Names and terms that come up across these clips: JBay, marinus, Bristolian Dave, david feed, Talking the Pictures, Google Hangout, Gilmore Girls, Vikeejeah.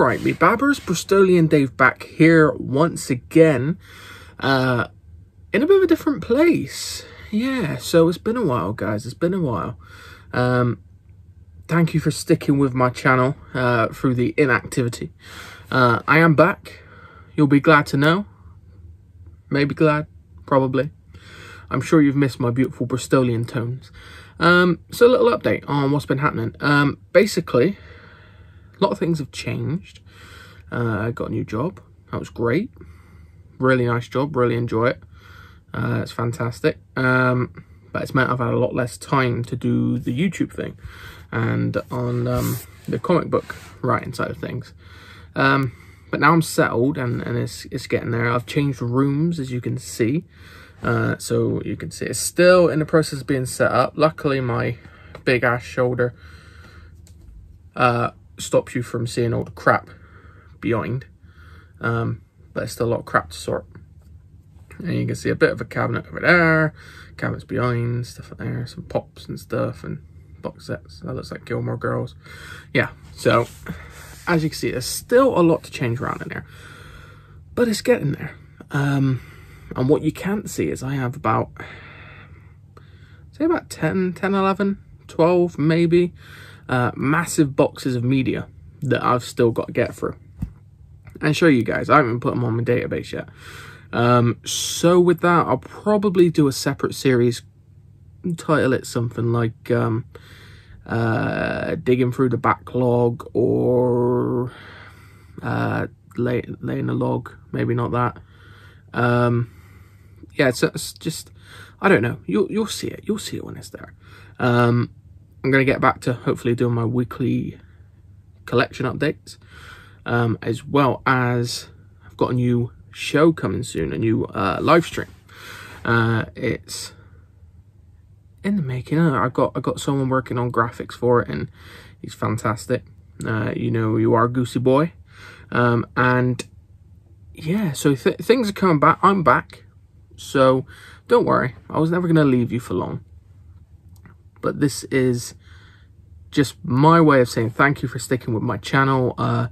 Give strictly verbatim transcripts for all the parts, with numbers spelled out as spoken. Alright, me babbers, Bristolian Dave back here once again, uh, in a bit of a different place. Yeah, so it's been a while, guys, it's been a while. Um, thank you for sticking with my channel uh, through the inactivity. Uh, I am back, you'll be glad to know, maybe glad, probably. I'm sure you've missed my beautiful Bristolian tones. Um, so a little update on what's been happening. Um, basically, a lot of things have changed. Uh, I got a new job. That was great. Really nice job. Really enjoy it. Uh, it's fantastic. Um, but it's meant I've had a lot less time to do the YouTube thing and on um, the comic book writing side of things. Um, but now I'm settled and, and it's, it's getting there. I've changed rooms, as you can see. Uh, so you can see it's still in the process of being set up. Luckily, my big ass shoulder uh, stops you from seeing all the crap behind. Um, but it's still a lot of crap to sort. And you can see a bit of a cabinet over there, cabinets behind, stuff there, some pops and stuff, and box sets. That looks like Gilmore Girls. Yeah, so as you can see, there's still a lot to change around in there. But it's getting there. Um... And what you can't see is I have about, say about ten, eleven, twelve maybe, uh, massive boxes of media that I've still got to get through and show you guys. I haven't even put them on my database yet. Um, so with that, I'll probably do a separate series, title it something like um, uh, Digging Through the Backlog or uh, lay, Laying a Log, maybe not that. Um, yeah, it's, it's just, I don't know, you'll, you'll see it, you'll see it when it's there. Um, I'm going to get back to hopefully doing my weekly collection updates, um, as well as I've got a new show coming soon, a new uh, live stream. Uh, it's in the making. I've got, I've got someone working on graphics for it and he's fantastic. Uh, you know, you are Goosey Boy. Um, and yeah, so th things are coming back. I'm back, so don't worry. I was never going to leave you for long. But this is just my way of saying thank you for sticking with my channel. Uh,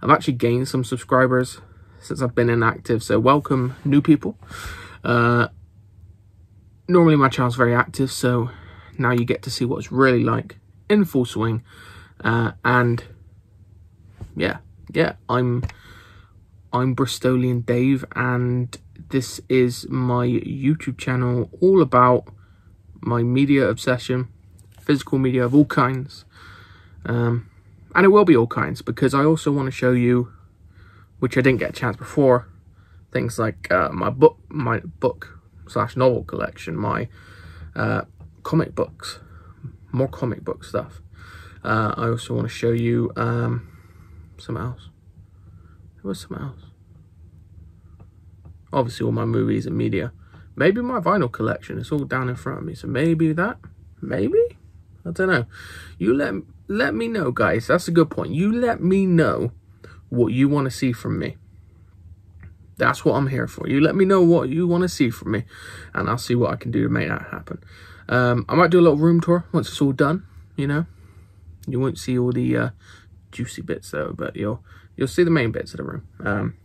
I've actually gained some subscribers since I've been inactive, so welcome new people. Uh, normally my channel's very active, so now you get to see what it's really like in full swing. Uh, and yeah, yeah, I'm... I'm Bristolian Dave, and this is my YouTube channel all about my media obsession, physical media of all kinds. Um, and it will be all kinds, because I also want to show you, which I didn't get a chance before, things like uh, my book my book slash novel collection, my uh, comic books, more comic book stuff. Uh, I also want to show you um, something else. What's something else? Obviously all my movies and media. Maybe my vinyl collection. It's all down in front of me. So maybe that. Maybe? I don't know. You let, let me know, guys. That's a good point. You let me know what you want to see from me. That's what I'm here for. You let me know what you want to see from me. And I'll see what I can do to make that happen. Um, I might do a little room tour once it's all done. You know? You won't see all the uh, juicy bits though. But you'll... You'll see the main bits of the room. Um,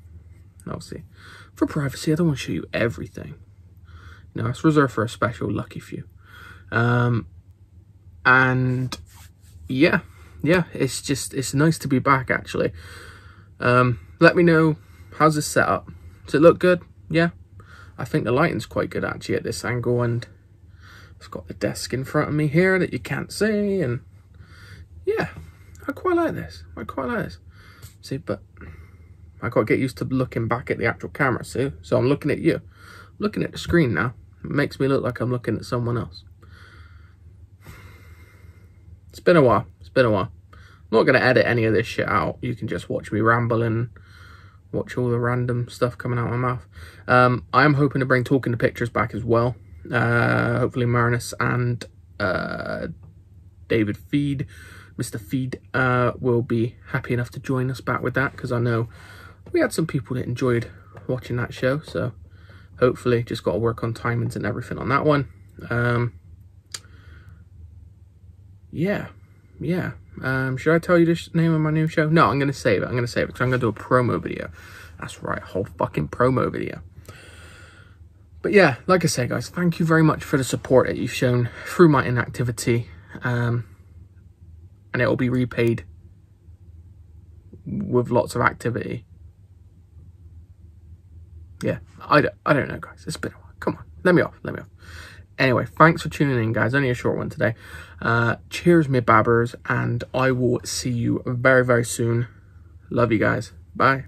obviously, for privacy, I don't want to show you everything. You know, it's reserved for a special lucky few. Um, and yeah, yeah, it's just, it's nice to be back, actually. Um, let me know, how's this set up? Does it look good? Yeah. I think the lighting's quite good, actually, at this angle. And I've got the desk in front of me here that you can't see. And yeah, I quite like this. I quite like this. See, but I got to get used to looking back at the actual camera, see? So I'm looking at you. I'm looking at the screen now. It makes me look like I'm looking at someone else. It's been a while. It's been a while. I'm not going to edit any of this shit out. You can just watch me ramble and watch all the random stuff coming out of my mouth. Um, I'm hoping to bring Talking to Pictures back as well. Uh, hopefully Marinus and uh, David Feed. Mister Feed uh, will be happy enough to join us back with that, because I know we had some people that enjoyed watching that show, so hopefully just got to work on timings and everything on that one. Um, yeah, yeah. Um, should I tell you the name of my new show? No, I'm going to save it. I'm going to save it because I'm going to do a promo video. That's right, a whole fucking promo video. But yeah, like I say, guys, thank you very much for the support that you've shown through my inactivity. Um, and it will be repaid with lots of activity. Yeah, I don't, I don't know, guys. It's been a while. Come on, let me off, let me off. Anyway, thanks for tuning in, guys. Only a short one today. Uh, cheers, me babbers, and I will see you very, very soon. Love you guys. Bye.